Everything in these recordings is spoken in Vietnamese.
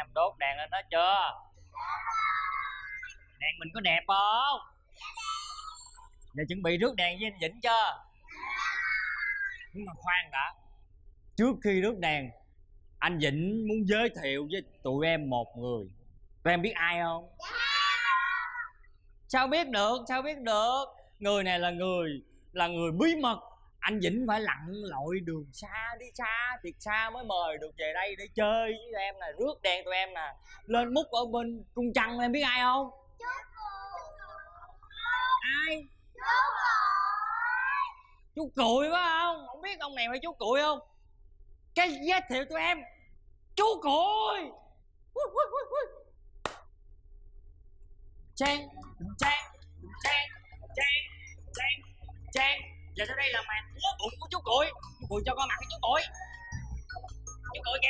em đốt đèn lên đó chưa? Đèn mình có đẹp không? Giờ chuẩn bị rước đèn với anh Vĩnh chưa? Nhưng mà khoan đã, trước khi rước đèn anh Vĩnh muốn giới thiệu với tụi em một người. Tụi em biết ai không? Sao biết được, sao biết được? Người này là người bí mật. Anh Vĩnh phải lặn lội đường xa, đi xa, thiệt xa mới mời được về đây để chơi với tụi em nè, rước đèn tụi em nè. Lên múc ở bên cung trăng, em biết ai không? Chú Cuội. Ai? Chú Cuội phải không? Không biết ông này phải chú Cuội không? Cái giới thiệu tụi em chú Cuội. Trang, Trang, Trang, Trang, Trang, Trang. Giờ sau đây là màn múa bụng của chú Cuội. Chú Cuội cho con mặt cái chú Cuội. Chú Cuội kìa.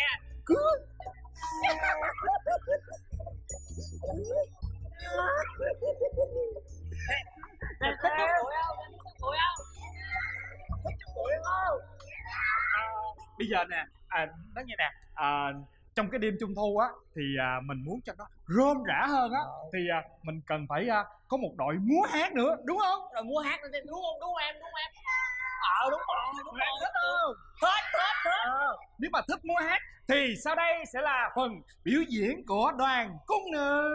Thích chú Cuội không? Thích chú Cuội không? Thích chú Cuội không? Bây giờ nè, nói như nè, trong cái đêm trung thu á thì mình muốn cho nó rôm rã hơn á thì mình cần phải có một đội múa hát nữa, đúng không? Rồi múa hát nữa, đúng không? Đúng em, đúng em. Đúng rồi, đúng rồi. Thích không? Thích, thích, thích. Nếu mà thích múa hát thì sau đây sẽ là phần biểu diễn của đoàn cung nữ.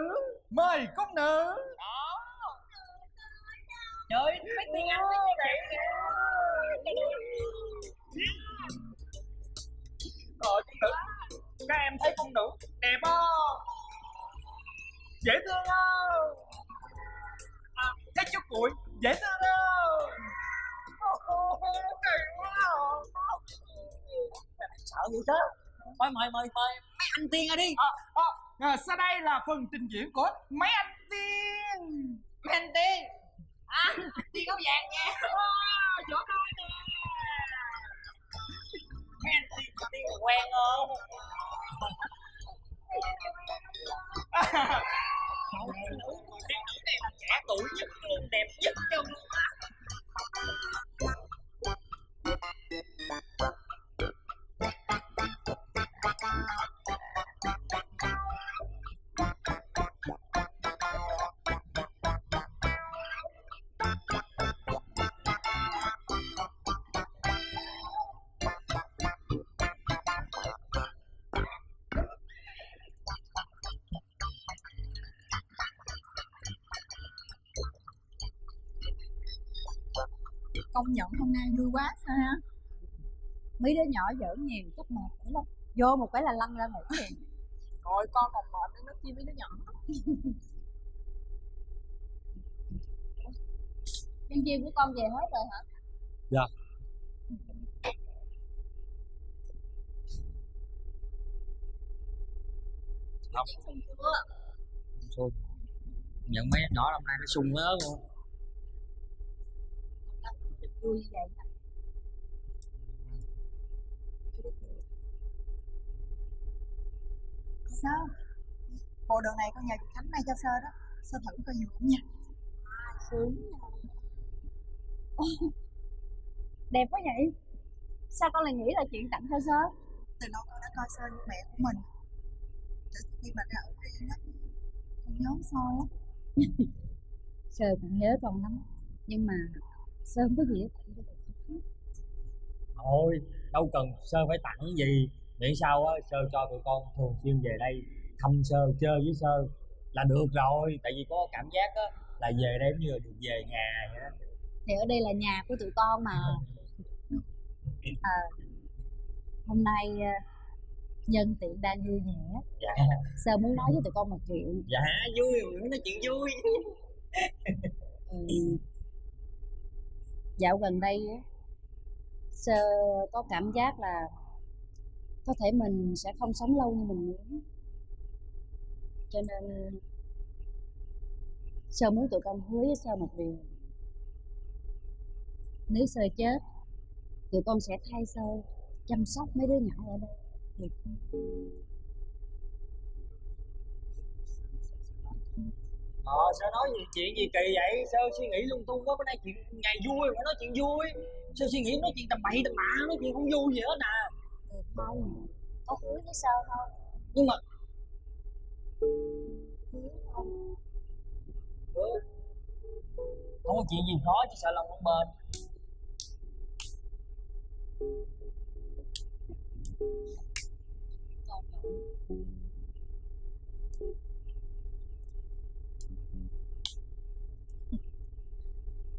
Mời cung nữ. Đó. Trời ơi, mấy tiếng Anh kìa. Rồi cung nữ, các em thấy cung nữ đẹp không? Dễ thương không? Thấy chú Cuội dễ thương không? Kỳ quá à. Sợ gì chứ? Mời mời mời mời mấy anh tiên ra đi. Sau đây là phần trình diễn của mấy anh tiên. Mấy anh tiên. Anh tiên áo vàng nha. Vỗ tay nè. Mấy anh tiên có tiên là quen không? Tiên nữ này là trẻ tuổi nhất luôn, đẹp nhất trong luôn á. Công nhận hôm nay vui quá sao ha? Mấy đứa nhỏ giỡn nhiều chút mệt nữa lắm. Vô một cái là lăn ra ngủ liền. Coi con còn mệt đến nước chi mấy đứa nhỏ. Nhân viên của con về hết rồi hả? Dạ. Không. Sung sung. Nhận mấy nhỏ hôm nay nó sung hết luôn. Vui như vậy. Sao? Bộ đồ này con nhà chị Khánh may cho Sơ đó. Sơ thử coi nhiều cũng nha. Sướng nha. Đẹp quá vậy. Sao con lại nghĩ là chuyện tặng cho Sơ? Từ lâu con đã coi Sơ như mẹ của mình. Khi mà ra ở đây đó, con nhớ Sơ lắm. Sơ cũng nhớ con lắm. Nhưng mà Sơ không có gì để tặng cho tụi con. Thôi, đâu cần Sơ phải tặng gì. Miễn sao á, Sơ cho tụi con thường xuyên về đây thăm Sơ, chơi với Sơ là được rồi. Tại vì có cảm giác á, là về đây như là được về nhà vậy đó. Thì ở đây là nhà của tụi con mà. Hôm nay nhân tiện đang vui vẻ. Dạ. Sơ muốn nói với tụi con một chuyện. Dạ, vui rồi, nói chuyện vui. Dạo gần đây Sơ có cảm giác là có thể mình sẽ không sống lâu như mình muốn. Cho nên Sơ muốn tụi con hứa với Sơ một điều. Nếu Sơ chết, tụi con sẽ thay Sơ chăm sóc mấy đứa nhỏ ở đây, được không? Sơ nói gì, chuyện gì kỳ vậy? Sơ suy nghĩ lung tung quá. Bữa nay chuyện ngày vui mà nói chuyện vui. Sơ suy nghĩ nói chuyện tầm bậy tầm bạ, nói chuyện không vui gì hết nè. Không, có hứa với Sơ không? Nhưng mà có chuyện gì khó chứ sợ lòng không bền.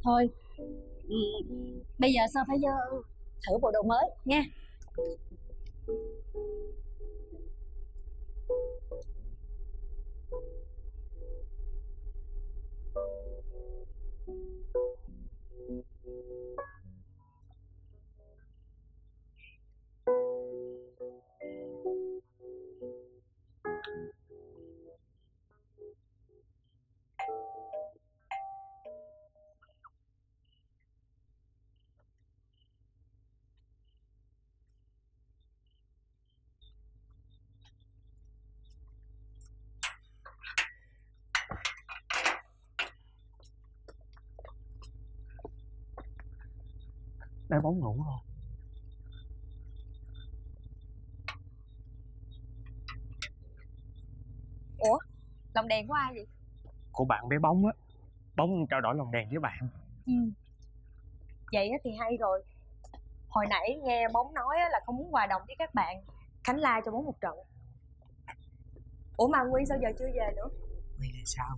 Thôi bây giờ sao phải thử bộ đồ mới nha. Đá bóng ngủ không? Ủa? Lồng đèn của ai vậy? Của bạn bé bóng á. Bóng trao đổi lồng đèn với bạn. Ừ. Vậy thì hay rồi. Hồi nãy nghe bóng nói là không muốn hòa đồng với các bạn. Khánh la cho bóng một trận. Ủa mà Nguyên sao giờ chưa về nữa? Nguyên là sao?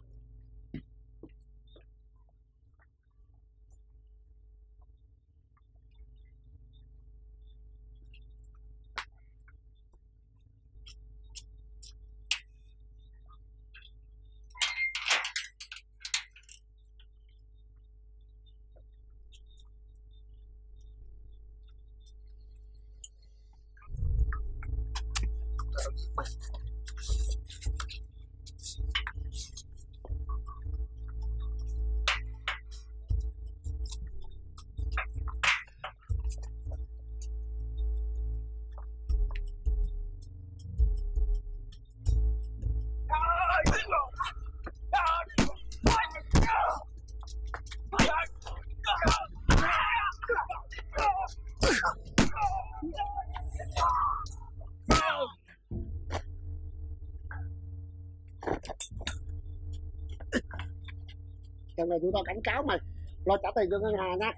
Lần này tụi tao cảnh cáo mày, lo trả tiền cho Ngân Hà nha.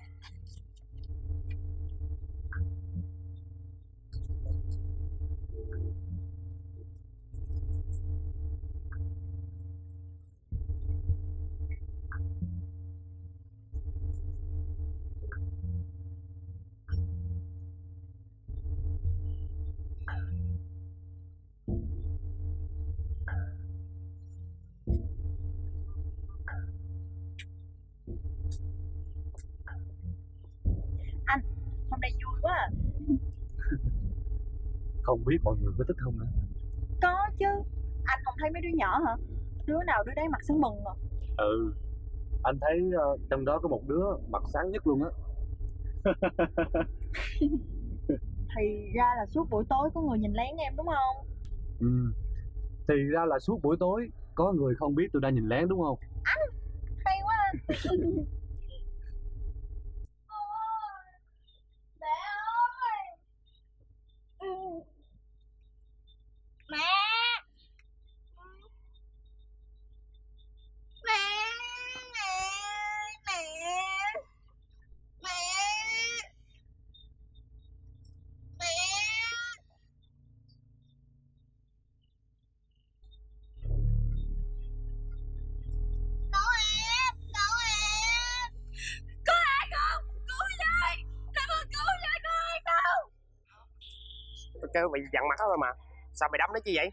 Không biết mọi người có thích không nữa. Có chứ, anh không thấy mấy đứa nhỏ hả? Đứa nào đứa đấy mặt sáng bừng rồi. Ừ, anh thấy trong đó có một đứa mặt sáng nhất luôn á. Thì ra là suốt buổi tối có người nhìn lén em đúng không? Ừ, thì ra là suốt buổi tối có người không biết tôi đang nhìn lén đúng không? Anh, hay quá anh. Kêu bị dặn mặt thôi mà sao mày đấm nó chứ vậy?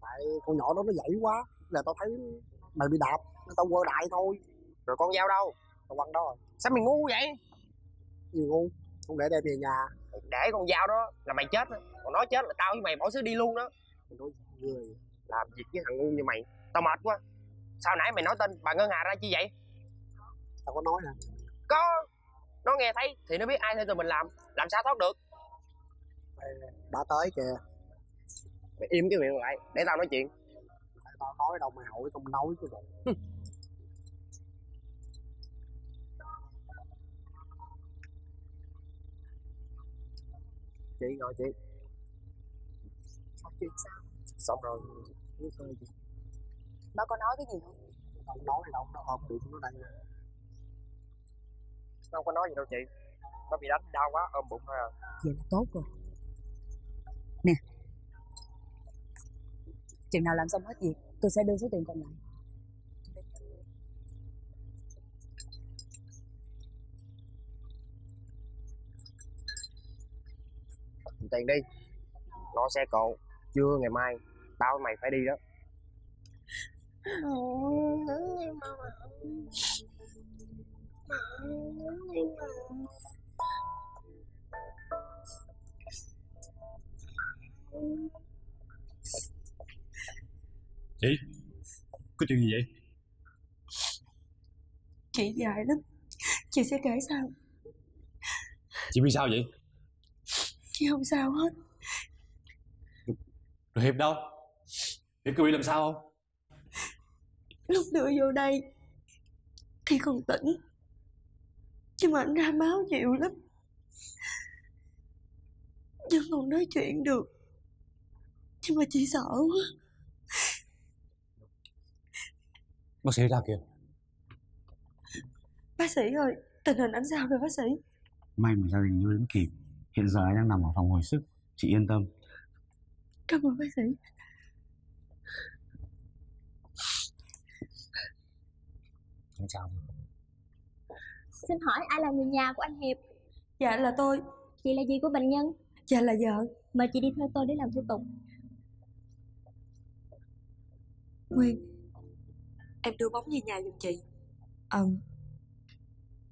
Tại con nhỏ đó nó dậy quá là tao thấy mày bị đạp nên tao quơ đại thôi. Rồi con dao đâu? Tao quăng đó rồi. Sao mày ngu vậy? Gì ngu? Không để đem về nhà. Để con dao đó là mày chết đó. Còn nói chết là tao với mày bỏ xứ đi luôn đó. Mày nói người làm việc với thằng ngu như mày tao mệt quá. Sao nãy mày nói tên bà Ngân Hà ra chi vậy? Tao có nói hả? Có. Nó nghe thấy thì nó biết ai thuê tụi mình làm sao thoát được. Bà tới kìa. Mày im cái miệng lại để tao nói chuyện. Tao nói đâu mày hỏi không nói chứ bộ. Chị ngồi chị. Xong chuyện sao? Xong rồi. Nó có nói cái gì không? Không nói là ông nó ôm được nó đang. Nó không có nói gì đâu chị. Nó bị đánh đau quá ôm bụng thôi à. Vậy là tốt rồi. Nè, chừng nào làm xong hết việc tôi sẽ đưa số tiền còn lại. Tiền đi, lo xe cộ, trưa ngày mai tao với mày phải đi đó. Chị, có chuyện gì vậy? Chị dài lắm, chị sẽ kể sao. Chị biết sao vậy? Chị không sao hết. Rồi Hiệp đâu? Hiệp có bị làm sao không? Lúc đưa vô đây thì còn tỉnh, nhưng mà anh ra máu nhiều lắm, vẫn còn nói chuyện được, nhưng mà chị sợ quá. Bác sĩ ra kìa. Bác sĩ ơi, tình hình anh sao rồi bác sĩ? May mà gia đình vô đến kịp. Hiện giờ anh đang nằm ở phòng hồi sức. Chị yên tâm. Cảm ơn bác sĩ. Xin chào. Xin hỏi ai là người nhà của anh Hiệp? Dạ là tôi. Chị là gì của bệnh nhân? Dạ là vợ. Mời chị đi theo tôi để làm thủ tục. Nguyên, em đưa bóng về nhà giùm chị.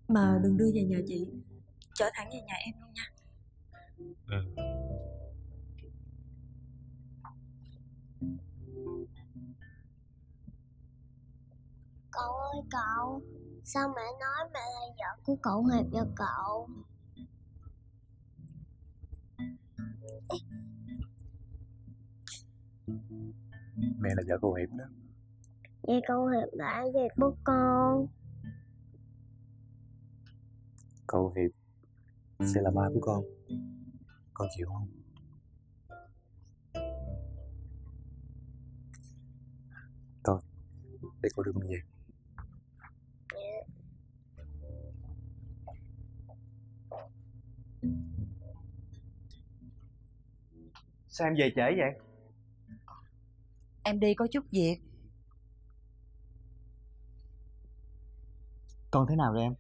Mà đừng đưa về nhà chị, chở thẳng về nhà em luôn nha. Cậu ơi cậu, sao mẹ nói mẹ là vợ của cậu Hiệp vậy cậu? Mẹ là vợ của Hiệp đó. Vậy cậu Hiệp là ai vậy bố con? Cậu Hiệp sẽ là ba của con. Con chịu không? Thôi, để cô đưa con về. Sao em về trễ vậy? Em đi có chút việc. Con thế nào rồi em?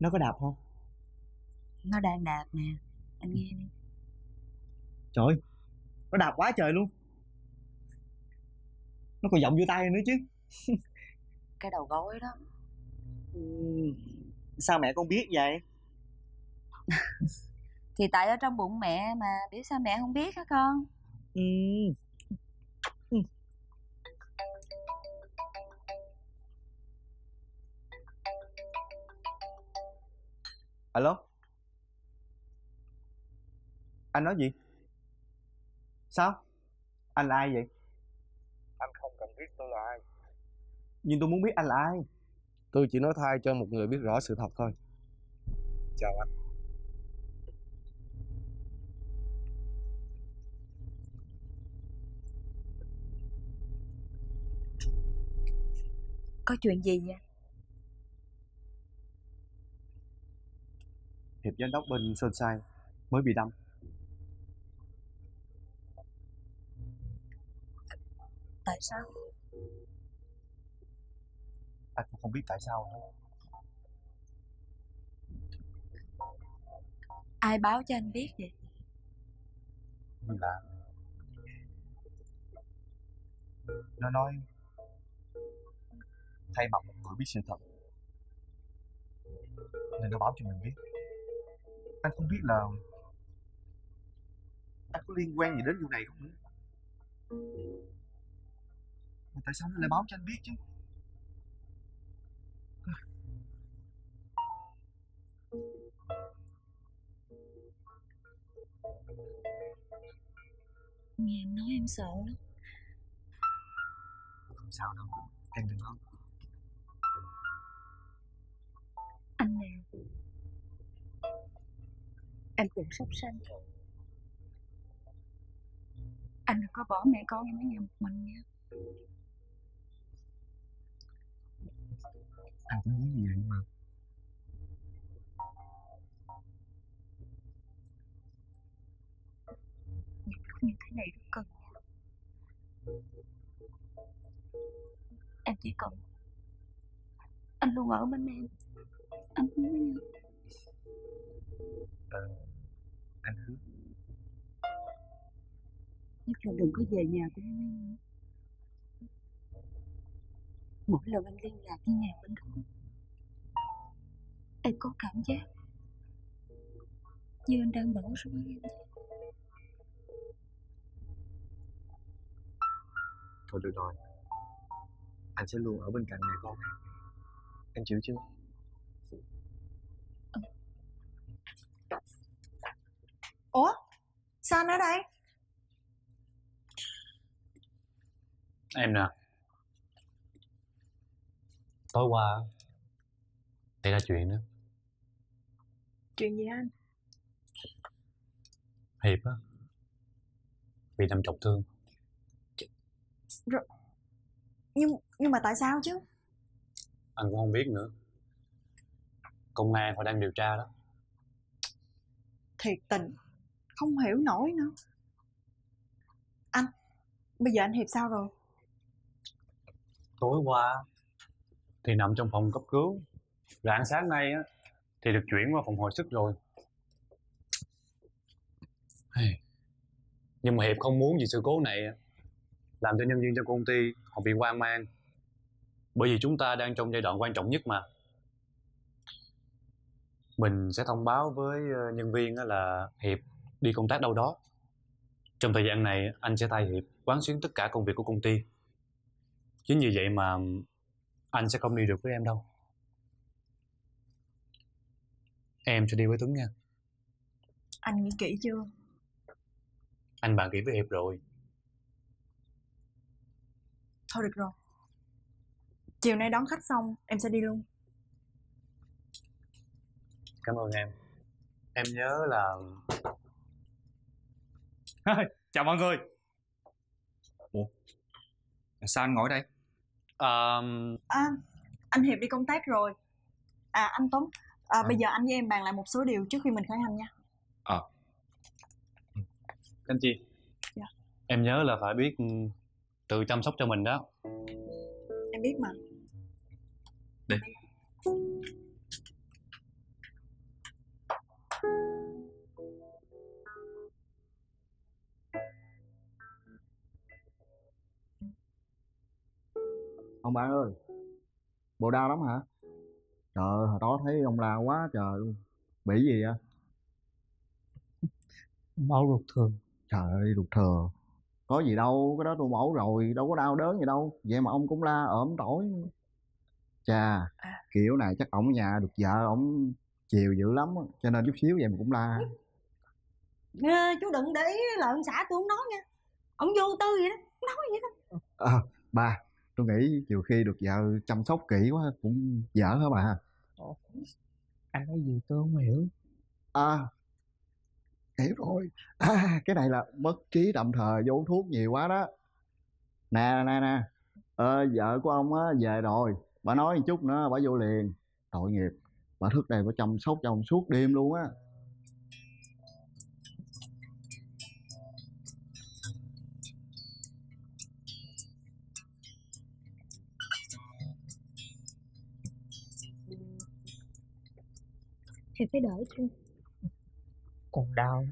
Nó có đạp không? Nó đang đạp nè, anh nghe đi. Trời ơi, nó đạp quá trời luôn. Nó còn vọng vô tay nữa chứ. Cái đầu gối đó. Sao mẹ con biết vậy? Thì tại ở trong bụng mẹ mà, biết sao mẹ không biết hả con? Alo? Anh nói gì? Sao? Anh là ai vậy? Anh không cần biết tôi là ai. Nhưng tôi muốn biết anh là ai. Tôi chỉ nói thay cho một người biết rõ sự thật thôi. Chào anh. Có chuyện gì vậy? Hiệp giám đốc bên Sunshine mới bị đâm. Tại sao? Anh cũng không biết tại sao nữa. Ai báo cho anh biết vậy? Là nó nói thay mặt một người biết sự thật nên nó báo cho mình biết. Anh không biết là anh có liên quan gì đến vụ này không nữa. Mà tại sao nó lại báo cho anh biết chứ? Nghe em nói em sợ lắm. Không sao đâu, em đừng khóc. Anh nè, em cũng sắp sanh Anh đừng có bỏ mẹ con em ở nhà một mình nha. Anh cũng muốn như vậy mà. Những lúc như thế này rất cần. Em chỉ cần anh luôn ở bên em. Anh hứa với nhau. Anh hứa. Nhất là đừng có về nhà của em nữa. Mỗi lần anh liên lạc với nhà bên đó, em có cảm giác như anh đang bỏ rơi em. Thôi được rồi, anh sẽ luôn ở bên cạnh mẹ con em. Em chịu chưa? Ủa? Sao anh ở đây? Em nè, tối qua xảy ra chuyện đó. Chuyện gì anh? Hiệp á, bị đâm trọng thương. Rồi. Nhưng mà tại sao chứ? Anh cũng không biết nữa. Công an họ đang điều tra đó. Thiệt tình, không hiểu nổi nữa. Anh, bây giờ anh Hiệp sao rồi? Tối qua thì nằm trong phòng cấp cứu. Rạng sáng nay á thì được chuyển qua phòng hồi sức rồi. Nhưng mà Hiệp không muốn vì sự cố này làm cho nhân viên trong công ty họ bị hoang mang. Bởi vì chúng ta đang trong giai đoạn quan trọng nhất mà. Mình sẽ thông báo với nhân viên là Hiệp đi công tác đâu đó. Trong thời gian này anh sẽ thay Hiệp quán xuyến tất cả công việc của công ty. Chính vì vậy mà anh sẽ không đi được với em đâu. Em sẽ đi với Tuấn nha. Anh nghĩ kỹ chưa? Anh bàn kỹ với Hiệp rồi. Thôi được rồi, chiều nay đón khách xong em sẽ đi luôn. Cảm ơn em. Em nhớ là... Chào mọi người. Ủa? Sao anh ngồi đây? Anh Hiệp đi công tác rồi. Anh Tuấn, bây giờ anh với em bàn lại một số điều trước khi mình khởi hành nha. Anh chị, dạ. Em nhớ là phải biết tự chăm sóc cho mình đó. Em biết mà. Đi. Ông bạn ơi, bộ đau lắm hả? Trời, hồi đó thấy ông la quá trời luôn. Bị gì vậy? Máu ruột thừa. Trời ơi, ruột thừa. Có gì đâu, cái đó tôi mổ rồi, đâu có đau đớn gì đâu. Vậy mà ông cũng la ổm tỏi. Chà, kiểu này chắc ổng nhà được vợ, ổng chiều dữ lắm. Cho nên chút xíu vậy mà cũng la. Chú đừng để ý là ông xã tôi không nói nha. Ông vô tư vậy đó, không nói vậy đó. Ba, tôi nghĩ chiều khi được vợ chăm sóc kỹ quá cũng dở hả bà? Anh nói gì tôi không hiểu. Hiểu rồi. Cái này là mất trí tạm thời do uống thuốc nhiều quá đó. Nè, vợ của ông á về rồi, bà nói một chút nữa bà vô liền. Tội nghiệp, bà thức đây bà chăm sóc cho ông suốt đêm luôn á. Thì phải đợi chứ. Còn đau.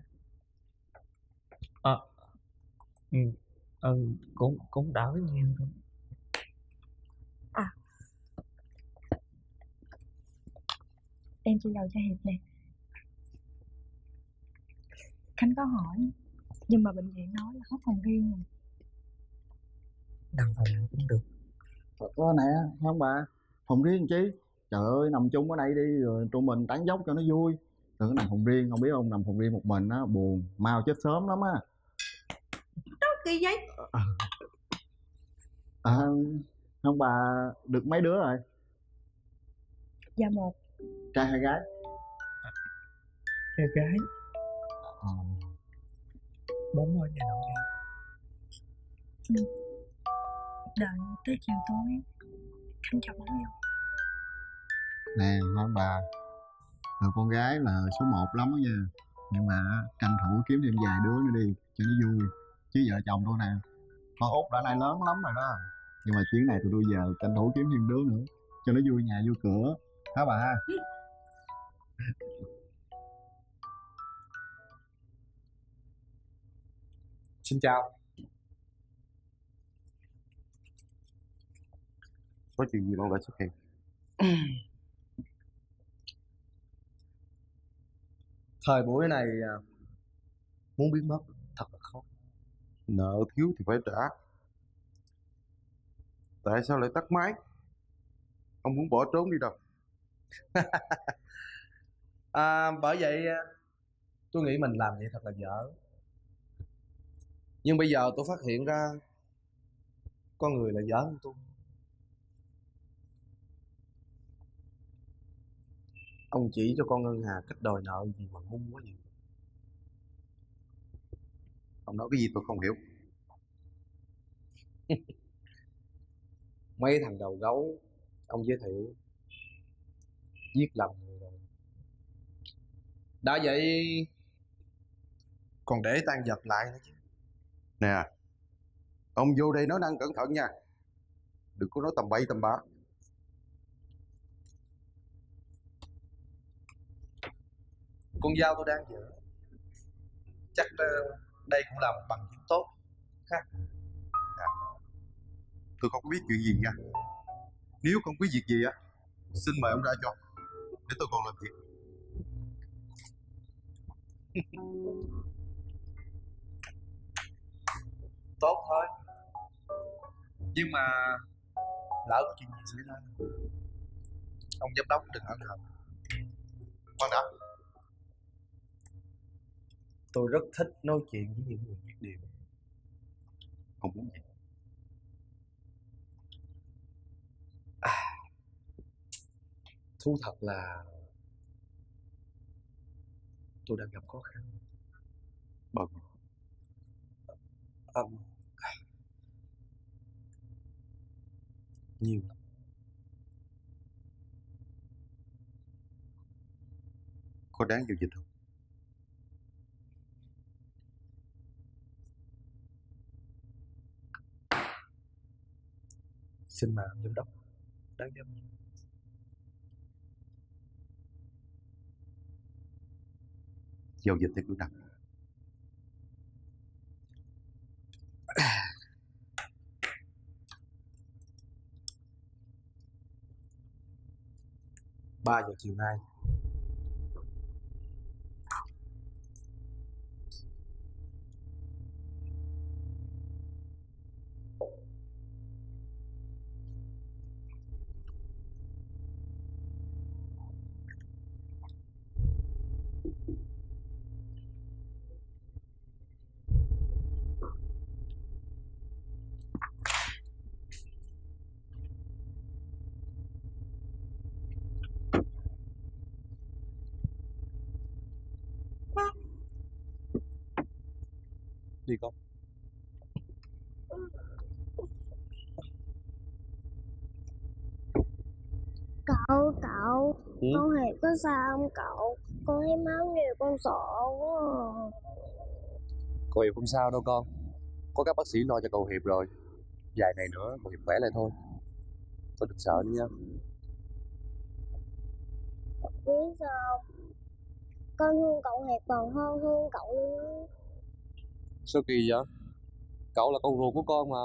Cũng đau nhiều. Em chỉ đầu cho Hiệp nè. Khánh có hỏi, nhưng mà bệnh viện nói là có phòng riêng rồi. Nằm phòng cũng được. Có nè, không bà? Phòng riêng chứ. Trời ơi, nằm chung ở đây đi, rồi tụi mình tán dốc cho nó vui. Đừng có nằm phòng riêng, không biết không, nằm phòng riêng một mình á, buồn, mau chết sớm lắm á. Đâu kỳ vậy? Không bà, được mấy đứa rồi? Dạ một. Trai hay gái? Trai gái. Bốn ngôi nhà đầu nha. Đợi tới chiều tối Khánh chồng nó vô. Nè không bà, người con gái là số 1 lắm đó nha. Nhưng mà tranh thủ kiếm thêm vài đứa nữa đi cho nó vui. Chứ vợ chồng tôi nè, con út đã nay lớn lắm rồi đó. Nhưng mà chuyến này tụi tôi giờ tranh thủ kiếm thêm đứa nữa cho nó vui nhà vui cửa. Hả bà ha? Xin chào. Có chuyện gì mà lại xuất hiện? Thời buổi này muốn biến mất thật là khó. Nợ thiếu thì phải trả. Tại sao lại tắt máy? Ông muốn bỏ trốn đi đâu? Bởi vậy tôi nghĩ mình làm vậy thật là dở. Nhưng bây giờ tôi phát hiện ra con người là dở hơn tôi. Ông chỉ cho con Ngân Hà cách đòi nợ gì mà hung quá vậy? Ông nói cái gì tôi không hiểu. Mấy thằng đầu gấu ông giới thiệu giết lầm người rồi. Đã vậy còn để tan vật lại nữa chứ. Nè, ông vô đây nói năng cẩn thận nha, đừng có nói tầm bậy tầm bạ. Con dao tôi đang giữ, chắc đây cũng là một bằng chứng tốt ha. Dạ. Tôi không có biết chuyện gì nha. Nếu không biết việc gì á, xin mời ông ra cho, để tôi còn làm việc. Tốt thôi. Nhưng mà lỡ có chuyện gì xảy ra, ông giám đốc đừng ẩn hận. Khoan đã, tôi rất thích nói chuyện với những người biết điều. Không muốn gì thú thật là tôi đang gặp khó khăn. Bận. Nhiều lắm. Có đáng điều gì không? Xin mời giám đốc đáng giám đốc. Giao dịch thì cứ đặt. Ba giờ chiều nay đi không? Cậu, ừ? Con hề có sao không cậu? Con thấy máu nhiều con sợ quá à. Cậu Hiệp không sao đâu con. Có các bác sĩ lo cho cậu Hiệp rồi. Vài ngày nữa cậu Hiệp khỏe lại thôi. Con đừng sợ nữa nha. Biết sao? Con thương cậu Hiệp còn hơn thương cậu nữa. Sao kỳ vậy? Cậu là con ruột của con mà.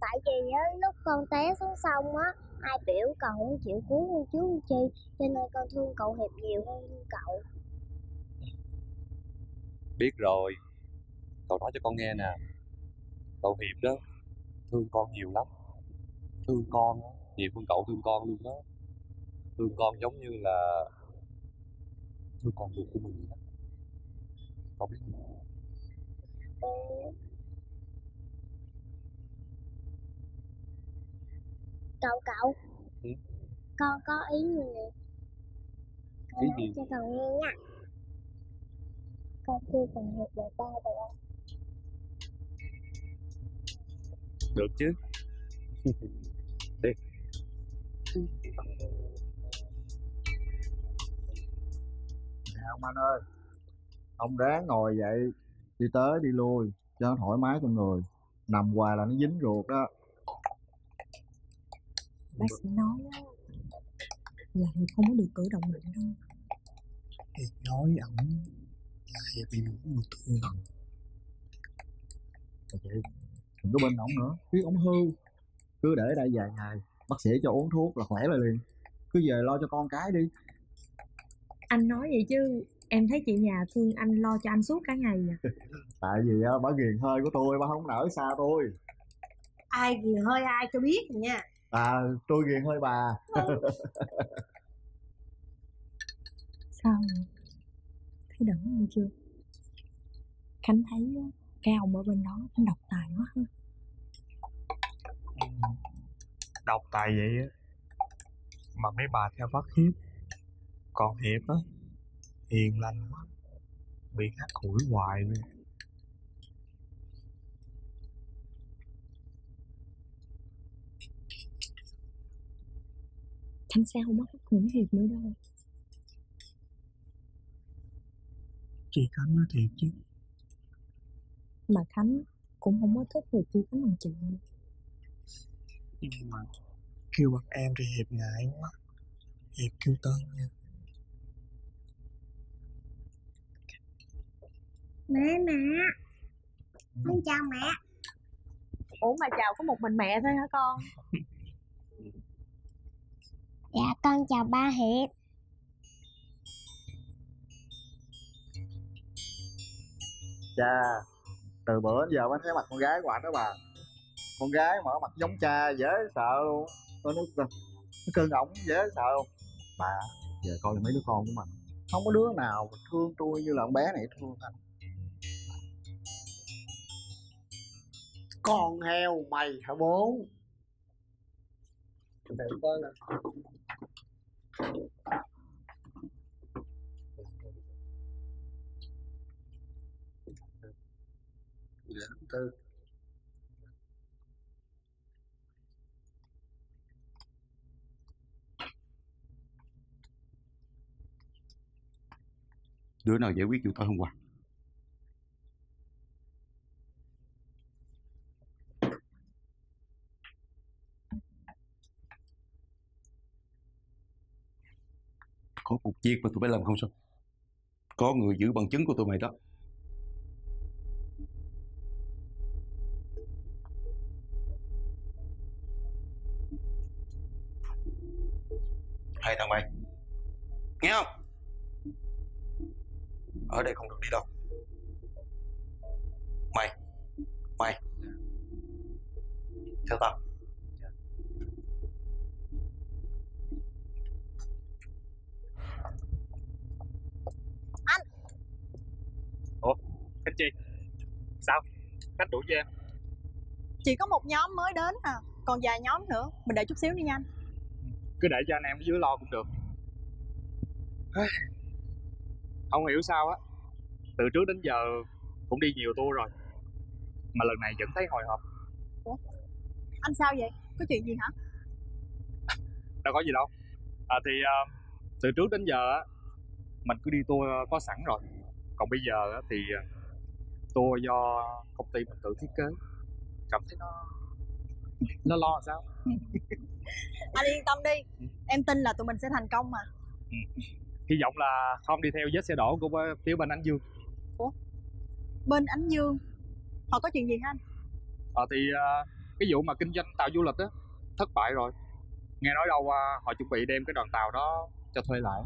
Tại vì á, lúc con té xuống sông á, hai biểu cậu không chịu cứu con chú con Chi, cho nên con thương cậu Hiệp nhiều hơn thương cậu. Biết rồi. Cậu nói cho con nghe nè, cậu Hiệp đó thương con nhiều lắm. Thương con nhiều hơn cậu thương con luôn đó. Thương con giống như là thương con ruột của mình vậy đó. Cậu biết không? Cậu ừ? Con có ý gì nè, con nói gì? Cho con nghe nha. Con chưa cần Hiệp là ba rồi. Được chứ. Đi. Không anh ơi, ông ráng ngồi vậy, đi tới đi lui cho nó thoải mái trong người. Nằm hoài là nó dính ruột đó. Bác sĩ nói á, là Hiệp không có được cử động mạnh đâu. Hiệp nói ổng là Hiệp bị nổi một thương tận. Đừng có bên ổng nữa, biết ổng hư. Cứ để đây vài ngày, bác sĩ cho uống thuốc là khỏe lại liền. Cứ về lo cho con cái đi. Anh nói vậy chứ em thấy chị nhà thương anh, lo cho anh suốt cả ngày vậy. Tại vì á, bà ghiền hơi của tôi, bà không nỡ xa tôi. Ai ghiền hơi ai cho biết nha. À, tôi ghiền hơi bà. Sao thấy đỡ hơn chưa? Khánh thấy cái ông ở bên đó cũng độc tài quá ha. Độc tài vậy á mà mấy bà theo phát hiếp. Còn Hiệp á, hiền lành quá, bị khắc khủi hoài nè. Thành sao không có khắc khủi Hiệp nữa đâu. Chị Khánh nói thiệt chứ. Mà Khánh cũng không có thích Hiệp chứ có bằng chị. Nhưng mà kêu bằng em thì Hiệp ngại quá. Hiệp kêu tên nha. Mẹ con chào mẹ. Ủa mà chào có một mình mẹ thôi hả con? Dạ con chào ba Hiệp. Cha, từ bữa đến giờ mới thấy mặt con gái của ảnh đó bà. Con gái mà mặt giống cha dễ sợ luôn. Tôi nói nó cưng ổng dễ sợ luôn. Bà, giờ coi là mấy đứa con của mình không có đứa nào mà thương tôi như là con bé này thương anh. Con heo mày hả bố? Để coi nè. Đứa nào giải quyết vụ tối hôm qua? Có một việc mà tụi bay làm không sao? Có người giữ bằng chứng của tụi mày đó. Hai thằng mày nghe không? Ở đây không được đi đâu. Mày theo tao. Chị, sao? Khách đuổi cho em. Chỉ có một nhóm mới đến à, còn vài nhóm nữa, mình đợi chút xíu đi nha anh. Cứ để cho anh em ở dưới lo cũng được. Không hiểu sao á, từ trước đến giờ cũng đi nhiều tour rồi, mà lần này vẫn thấy hồi hộp. Ủa? Anh sao vậy? Có chuyện gì hả? Đâu có gì đâu. Từ trước đến giờ á, mình cứ đi tour có sẵn rồi. Còn bây giờ á, thì tour do công ty mình tự thiết kế, cảm thấy nó lo sao? Anh yên tâm đi, em tin là tụi mình sẽ thành công mà. Hy vọng là không đi theo vết xe đổ của phía bên Ánh Dương. Ủa? Bên Ánh Dương họ có chuyện gì hả anh? Cái vụ mà kinh doanh tàu du lịch á thất bại rồi. Nghe nói đâu họ chuẩn bị đem cái đoàn tàu đó cho thuê lại.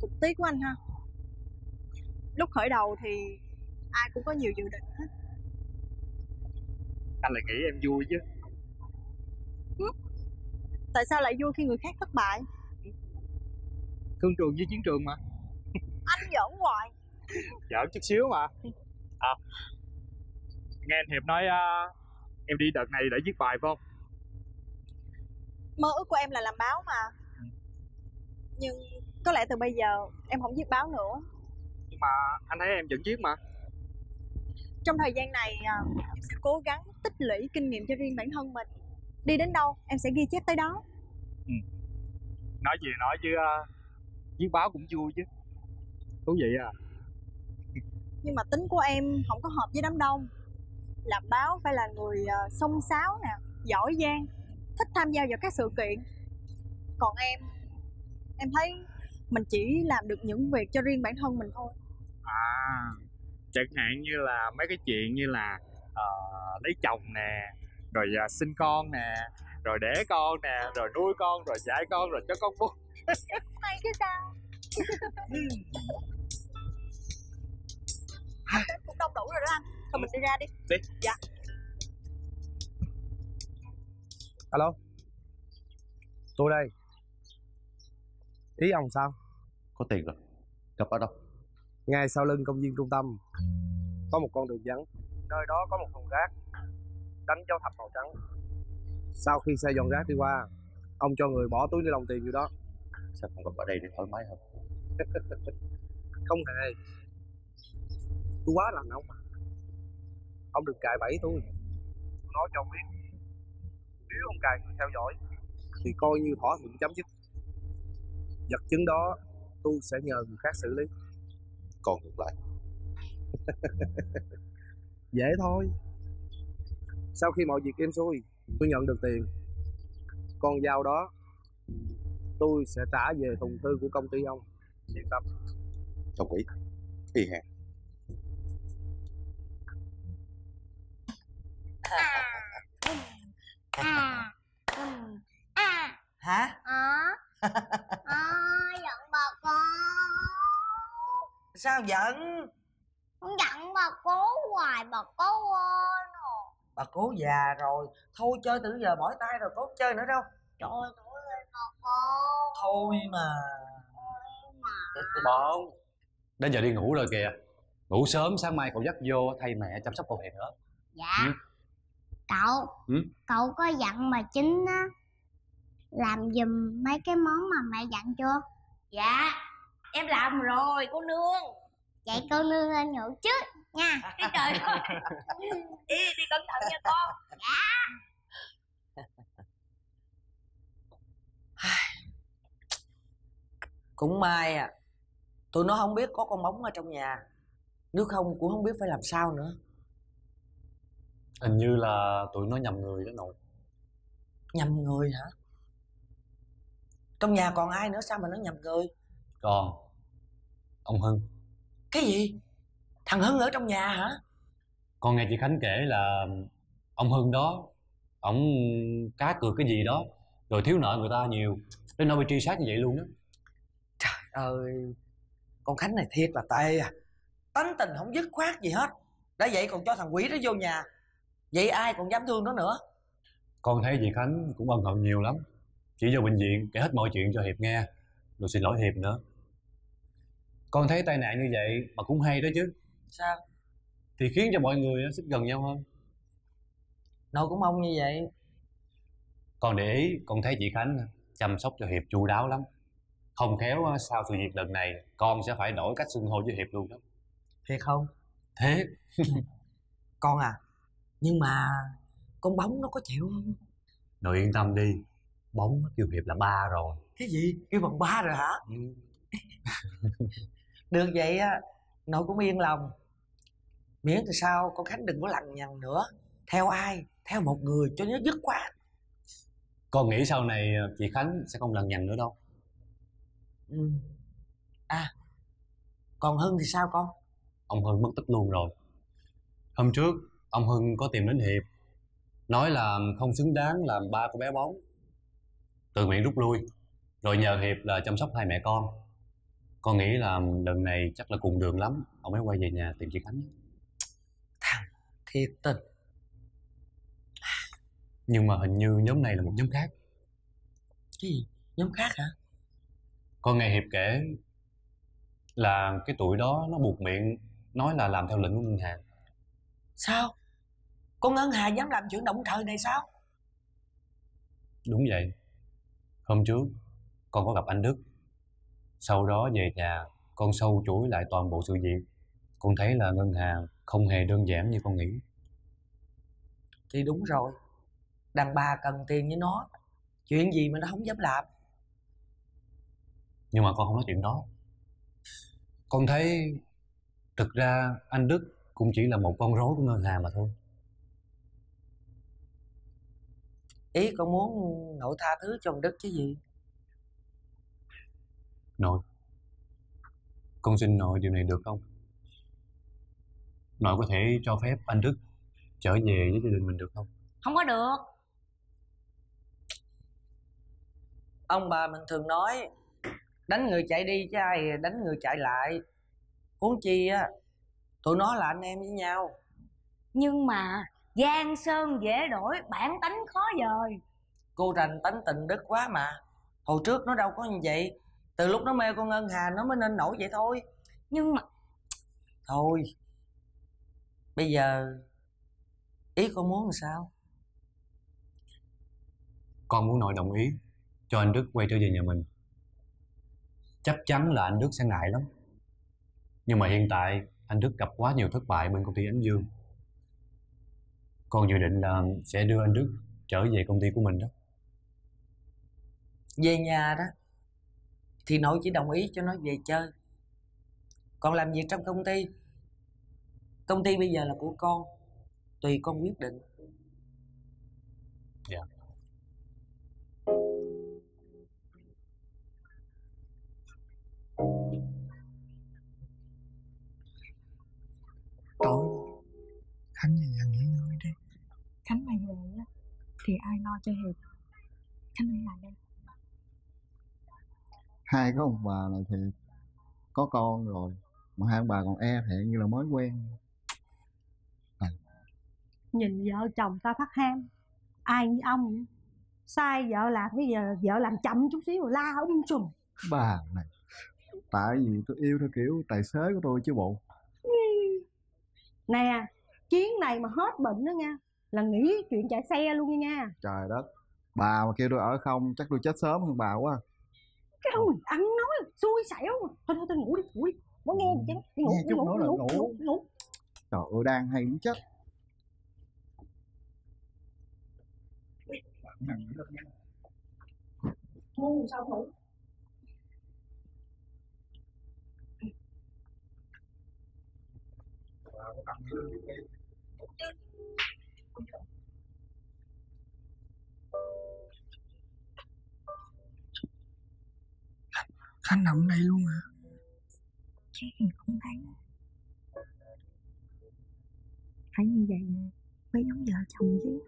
Cục tiếc của anh ha. Lúc khởi đầu thì ai cũng có nhiều dự định hết. Anh lại nghĩ em vui chứ. Tại sao lại vui khi người khác thất bại? Thương trường với chiến trường mà. Anh giỡn hoài. Giỡn chút xíu mà. Nghe anh Hiệp nói em đi đợt này để viết bài phải không? Mơ ước của em là làm báo mà. Nhưng có lẽ từ bây giờ em không viết báo nữa. Mà anh thấy em vẫn viết mà. Trong thời gian này em sẽ cố gắng tích lũy kinh nghiệm cho riêng bản thân mình. Đi đến đâu em sẽ ghi chép tới đó. Ừ. Nói gì nói chứ viết báo cũng vui chứ. Thú vị à. Nhưng mà tính của em không có hợp với đám đông. Làm báo phải là người xông xáo nè, giỏi giang, thích tham gia vào các sự kiện. Còn em thấy mình chỉ làm được những việc cho riêng bản thân mình thôi. À, chẳng hạn như là mấy cái chuyện như là lấy chồng nè, rồi sinh con nè, rồi đẻ con nè, rồi nuôi con, rồi dạy con, rồi cho con bú. Hay chứ sao. Cũng đông đủ rồi đó anh. Thôi mình đi ra đi. Đi. Dạ. Alo, tôi đây. Ý ông sao? Có tiền rồi. Gặp ở đâu? Ngay sau lưng công viên trung tâm có một con đường vắng. Nơi đó có một thùng rác đánh dấu thập màu trắng. Sau khi xe dọn rác đi qua, ông cho người bỏ túi ni lông tiền vô đó. Sao không gặp ở đây để thoải mái hơn? Không hề. Tôi quá lành ông mà. Ông đừng cài bẫy tôi. Tôi nói cho ông biết, nếu ông cài người theo dõi thì coi như thỏa thuận chấm dứt. Vật chứng đó tôi sẽ nhờ người khác xử lý. Còn ngược lại dễ thôi. Sau khi mọi việc êm xuôi, tôi nhận được tiền. Con dao đó tôi sẽ trả về thùng thư của công ty ông. Yên tâm. Đồng ý. Thì hẹn. Hả? Giận bà cô. Sao giận? Giận bà cố hoài, bà cố quên rồi. Bà cố già rồi, thôi chơi từ giờ mỏi tay rồi, cố chơi nữa đâu. Trời ơi bà cô. Thôi mà. Bà không, đến giờ đi ngủ rồi kìa. Ngủ sớm, sáng mai cậu dắt vô thay mẹ chăm sóc cậu mẹ nữa. Dạ. Cậu có dặn mà chính á làm giùm mấy cái món mà mẹ dặn chưa? Dạ, em làm rồi cô nương. Vậy cô nương lên ngủ trước nha. Trời ơi. Đi cẩn thận nha con. Dạ. Cũng may à, tụi nó không biết có con bóng ở trong nhà. Nếu không cũng không biết phải làm sao nữa. Hình như là tụi nó nhầm người đó nội. Nhầm người hả? Trong nhà còn ai nữa sao mà nó nhầm người? Còn ông Hưng. Cái gì? Thằng Hưng ở trong nhà hả? Con nghe chị Khánh kể là ông Hưng đó, ổng cá cược cái gì đó rồi thiếu nợ người ta nhiều đến nỗi bị truy sát như vậy luôn đó. Trời ơi, con Khánh này thiệt là tệ à. Tánh tình không dứt khoát gì hết. Đã vậy còn cho thằng quỷ đó vô nhà. Vậy ai còn dám thương nó nữa. Con thấy chị Khánh cũng ân hận nhiều lắm. Chỉ vô bệnh viện kể hết mọi chuyện cho Hiệp nghe, rồi xin lỗi Hiệp nữa. Con thấy tai nạn như vậy mà cũng hay đó chứ. Sao? Thì khiến cho mọi người xích gần nhau hơn. Nội cũng mong như vậy. Con để ý, con thấy chị Khánh chăm sóc cho Hiệp chu đáo lắm. Không khéo sau sự việc lần này con sẽ phải đổi cách xưng hô với Hiệp luôn đó. Thiệt không? Thế. Con à, nhưng mà con bóng nó có chịu không? Nội yên tâm đi, bóng nó kêu Hiệp là ba rồi. Cái gì? Kêu bằng ba rồi hả? Ừ. Được vậy á, nội cũng yên lòng. Miễn thì sao con Khánh đừng có lằng nhằng nữa. Theo ai? Theo một người cho nó dứt khoát. Con nghĩ sau này chị Khánh sẽ không lằng nhằng nữa đâu. Ừ. À, còn Hưng thì sao con? Ông Hưng mất tích luôn rồi. Hôm trước ông Hưng có tìm đến Hiệp, nói là không xứng đáng làm ba của bé bóng, tự nguyện rút lui, rồi nhờ Hiệp là chăm sóc hai mẹ con. Con nghĩ là lần này chắc là cùng đường lắm, ông mới quay về nhà tìm chị Khánh. Thằng thiệt tình. Nhưng mà hình như nhóm này là một nhóm khác. Cái gì? Nhóm khác hả? Con nghe Hiệp kể là cái tụi đó nó buộc miệng nói là làm theo lệnh của Ngân Hà. Sao? Con Ngân Hà dám làm chuyện động trời này sao? Đúng vậy. Hôm trước con có gặp anh Đức. Sau đó về nhà con sâu chuỗi lại toàn bộ sự việc. Con thấy là Ngân Hà không hề đơn giản như con nghĩ. Thì đúng rồi, đàn bà cần tiền với nó, chuyện gì mà nó không dám làm. Nhưng mà con không nói chuyện đó. Con thấy thực ra anh Đức cũng chỉ là một con rối của Ngân Hà mà thôi. Ý con muốn nội tha thứ cho anh Đức chứ gì. Nội, con xin nội điều này được không? Nội có thể cho phép anh Đức trở về với gia đình mình được không? Không có được. Ông bà mình thường nói đánh người chạy đi chứ ai đánh người chạy lại. Huống chi á, tụi nó là anh em với nhau. Nhưng mà giang sơn dễ đổi, bản tánh khó dời. Cô rành tánh tình Đức quá mà. Hồi trước nó đâu có như vậy. Từ lúc nó mê con Ngân Hà nó mới nên nổi vậy thôi. Nhưng mà thôi, bây giờ ý con muốn làm sao? Con muốn nội đồng ý cho anh Đức quay trở về nhà mình. Chắc chắn là anh Đức sẽ ngại lắm. Nhưng mà hiện tại anh Đức gặp quá nhiều thất bại bên công ty Ánh Dương. Con dự định là sẽ đưa anh Đức trở về công ty của mình đó. Về nhà đó thì nội chỉ đồng ý cho nó về chơi. Còn làm việc trong công ty bây giờ là của con, tùy con quyết định. Dạ. Tối Khánh về nhà nghỉ ngơi đi. Khánh mày về thì ai lo cho Hiệp? Khánh đi lại đây. Hai cái ông bà này thì có con rồi mà hai ông bà còn e thẹn như là mới quen. Nhìn vợ chồng ta phát ham, ai như ông vậy? Sai vợ làm bây giờ vợ làm chậm chút xíu rồi la ông trùm. Bà này, tại vì tôi yêu theo kiểu tài xế của tôi chứ bộ. Nè, chuyến này mà hết bệnh đó nha, là nghĩ chuyện chạy xe luôn nha. Trời đất, bà mà kêu tôi ở không chắc tôi chết sớm hơn bà quá. Cái ông ăn nói xui xẻo. Thôi thôi tôi ngủ đi, ngủ đi. Mới nghe chứ, đi ngủ, đi ngủ, ngủ. Trời ơi, đang hay muốn chết. Ngu sao ngủ? Khánh nằm đây luôn hả? Chứ thì không thấy. Phải như vậy mới giống vợ chồng chứ.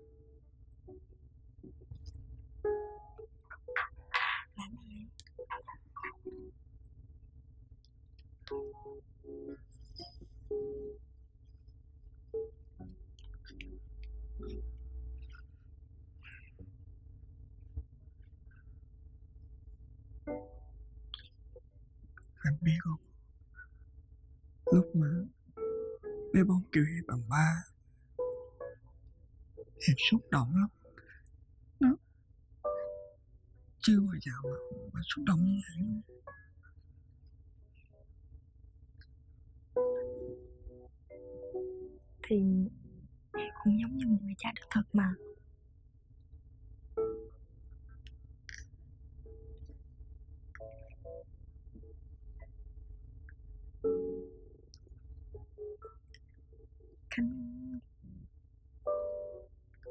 Anh biết không, lúc mà bé bóng kêu Hiệp bằng ba, Hiệp xúc động lắm. Nó chưa bao giờ mà xúc động như vậy luôn. Thì Hiệp cũng giống như một người cha đích thực mà. Khánh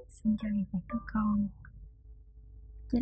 xin cho Hiệp một đứa con, với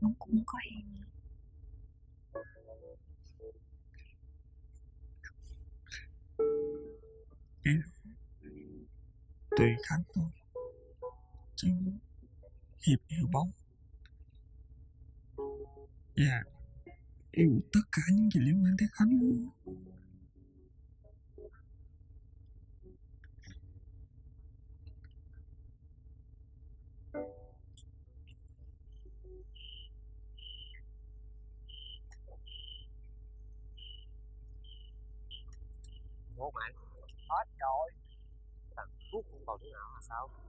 nó cũng có em. Ý tùy Khánh thôi, chứ Hiệp yêu bóng và yêu tất cả những gì liên quan tới Khánh luôn. Hết rồi, thằng thuốc cũng còn đứa nào mà sao?